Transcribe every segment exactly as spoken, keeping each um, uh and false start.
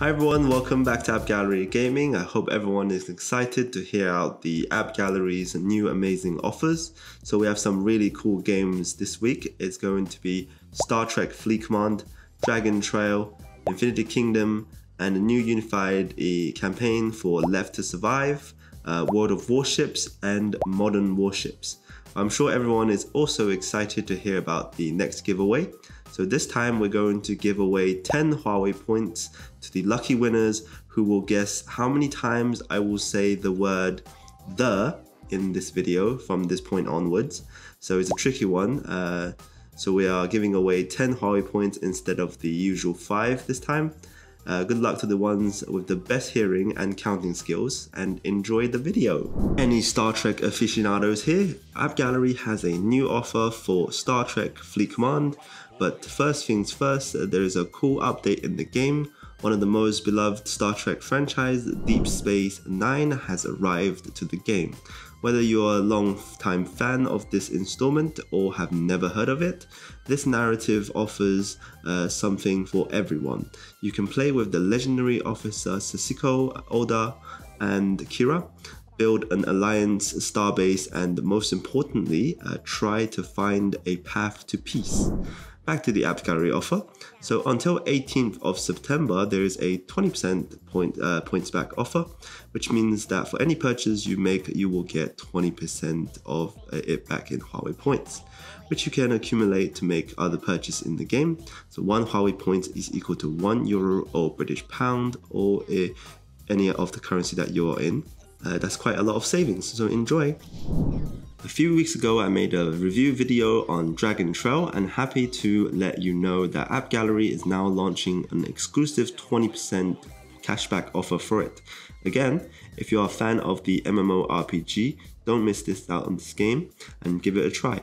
Hi everyone, welcome back to AppGallery Gaming. I hope everyone is excited to hear out the AppGallery's new amazing offers. So we have some really cool games this week. It's going to be Star Trek Fleet Command, Dragon Trail, Infinity Kingdom, and a new unified e campaign for Left to Survive, uh, World of Warships, and Modern Warships. I'm sure everyone is also excited to hear about the next giveaway. So this time we're going to give away ten Huawei points to the lucky winners who will guess how many times I will say the word "the" in this video from this point onwards. So it's a tricky one. Uh, so we are giving away ten Huawei points instead of the usual five this time. Uh, good luck to the ones with the best hearing and counting skills, and enjoy the video. Any Star Trek aficionados here? AppGallery has a new offer for Star Trek Fleet Command, but first things first, there is a cool update in the game. One of the most beloved Star Trek franchise, Deep Space Nine, has arrived to the game. Whether you are a long-time fan of this installment or have never heard of it, this narrative offers uh, something for everyone. You can play with the legendary officer Sisko, Oda, and Kira, build an alliance starbase, and most importantly, uh, try to find a path to peace. Back to the AppGallery offer. So until eighteenth of September, there is a twenty percent point, uh, points back offer, which means that for any purchase you make, you will get twenty percent of it back in Huawei points, which you can accumulate to make other purchases in the game. So one Huawei point is equal to one euro or British pound or a, any of the currency that you're in. Uh, that's quite a lot of savings, so enjoy. A few weeks ago I made a review video on Dragon Trail, and happy to let you know that AppGallery is now launching an exclusive twenty percent cashback offer for it. Again, if you are a fan of the M M O R P G, don't miss this out on this game and give it a try.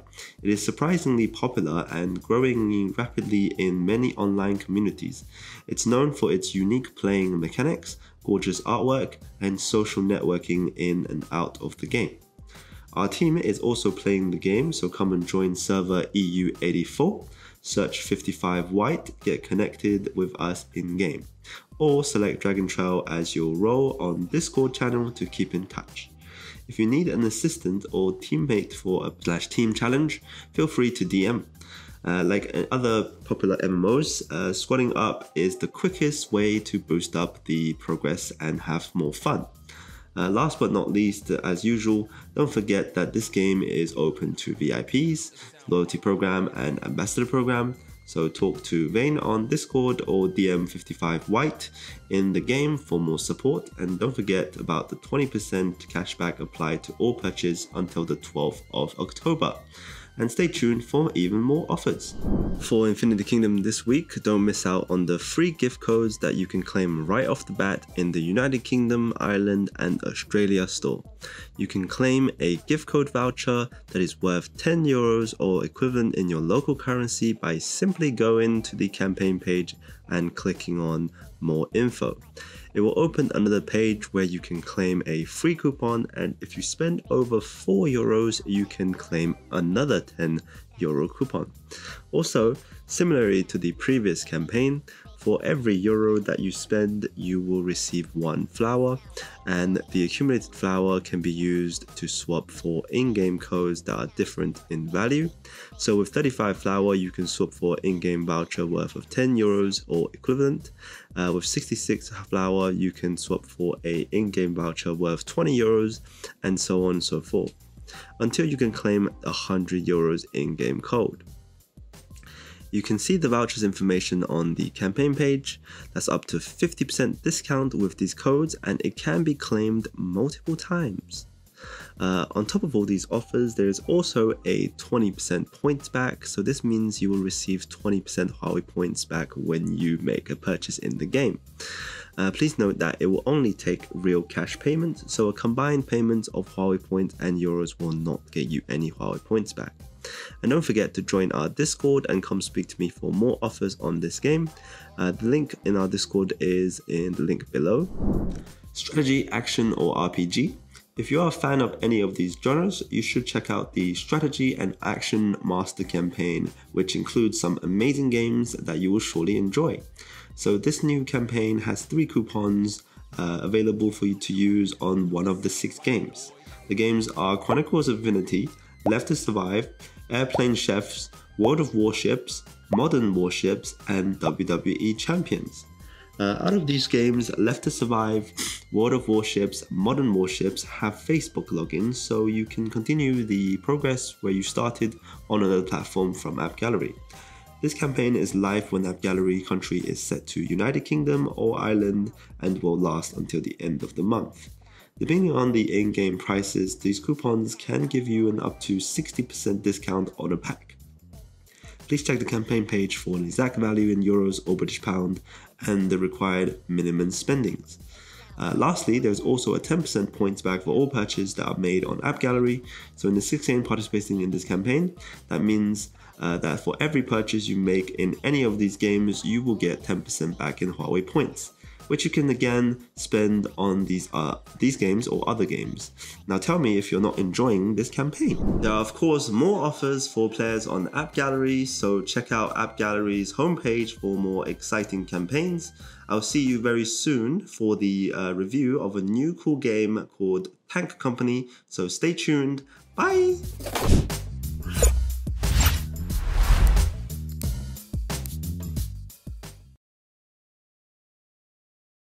It is surprisingly popular and growing rapidly in many online communities. It's known for its unique playing mechanics, gorgeous artwork, and social networking in and out of the game. Our team is also playing the game, so come and join server E U eighty-four, search fifty-five white, get connected with us in-game, or select Dragon Trail as your role on Discord channel to keep in touch. If you need an assistant or teammate for a slash team challenge, feel free to D M. Uh, like other popular M M Os, uh, squadding up is the quickest way to boost up the progress and have more fun. Uh, last but not least, uh, as usual, don't forget that this game is open to V I Ps, loyalty program, and ambassador program, so talk to Vayne on Discord or D M fifty-five white in the game for more support, and don't forget about the twenty percent cashback applied to all purchases until the twelfth of October. And stay tuned for even more offers. For Infinity Kingdom this week, don't miss out on the free gift codes that you can claim right off the bat in the United Kingdom, Ireland, and Australia store. You can claim a gift code voucher that is worth ten euros or equivalent in your local currency by simply going to the campaign page and clicking on more info. It will open another page where you can claim a free coupon, and if you spend over four euros, you can claim another ten euro coupon. Also, similarly to the previous campaign, for every euro that you spend, you will receive one flower, and the accumulated flower can be used to swap for in-game codes that are different in value. So with thirty-five flower, you can swap for in-game voucher worth of ten euros or equivalent. Uh, with sixty-six flower, you can swap for a in-game voucher worth twenty euros, and so on and so forth, until you can claim one hundred euros in-game code. You can see the vouchers information on the campaign page. That's up to fifty percent discount with these codes, and it can be claimed multiple times. Uh, on top of all these offers, there is also a twenty percent points back, so this means you will receive twenty percent Huawei points back when you make a purchase in the game. Uh, please note that it will only take real cash payments, so a combined payment of Huawei points and euros will not get you any Huawei points back. And don't forget to join our Discord and come speak to me for more offers on this game. Uh, the link in our Discord is in the link below. Strategy, action, or R P G? If you are a fan of any of these genres, you should check out the Strategy and Action Master campaign, which includes some amazing games that you will surely enjoy. So this new campaign has three coupons uh, available for you to use on one of the six games. The games are Chronicles of Divinity, Left to Survive, Airplane Chefs, World of Warships, Modern Warships, and W W E Champions. Uh, out of these games, Left to Survive, World of Warships, Modern Warships have Facebook logins, so you can continue the progress where you started on another platform from AppGallery. This campaign is live when AppGallery country is set to United Kingdom or Ireland and will last until the end of the month. Depending on the in-game prices, these coupons can give you an up to sixty percent discount on a pack. Please check the campaign page for an exact value in euros or British pound and the required minimum spendings. Uh, lastly, there's also a ten percent points back for all purchases that are made on AppGallery. So in the six games participating in this campaign, that means uh, that for every purchase you make in any of these games, you will get ten percent back in Huawei points, which you can again spend on these uh, these games or other games. Now tell me if you're not enjoying this campaign. There are of course more offers for players on AppGallery, so check out AppGallery's homepage for more exciting campaigns. I'll see you very soon for the uh, review of a new cool game called Tank Company, so stay tuned, bye!